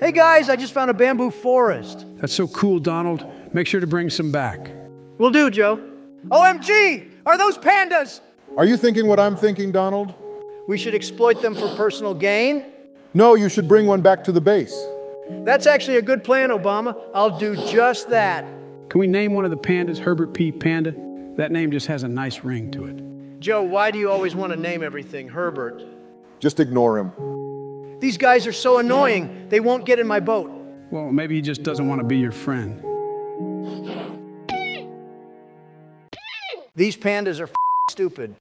Hey guys, I just found a bamboo forest. That's so cool, Donald. Make sure to bring some back. Will do, Joe. OMG, are those pandas? Are you thinking what I'm thinking, Donald? We should exploit them for personal gain? No, you should bring one back to the base. That's actually a good plan, Obama. I'll do just that. Can we name one of the pandas Herbert P. Panda? That name just has a nice ring to it. Joe, why do you always want to name everything Herbert? Just ignore him. These guys are so annoying, they won't get in my boat. Well, maybe he just doesn't want to be your friend. These pandas are f***ing stupid.